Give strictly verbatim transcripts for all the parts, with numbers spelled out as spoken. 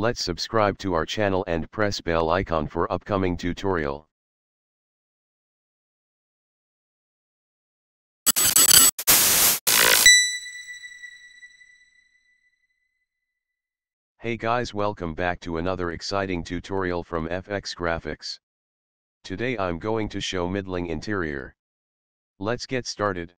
Let's subscribe to our channel and press bell icon for upcoming tutorial. Hey guys, welcome back to another exciting tutorial from F X Graphics. Today I'm going to show middling interior. Let's get started.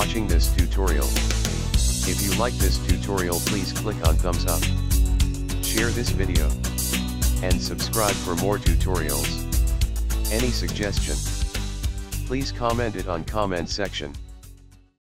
watching this tutorial. If you like this tutorial, please click on thumbs up, share this video, and subscribe for more tutorials. Any suggestion, please comment it on comment section.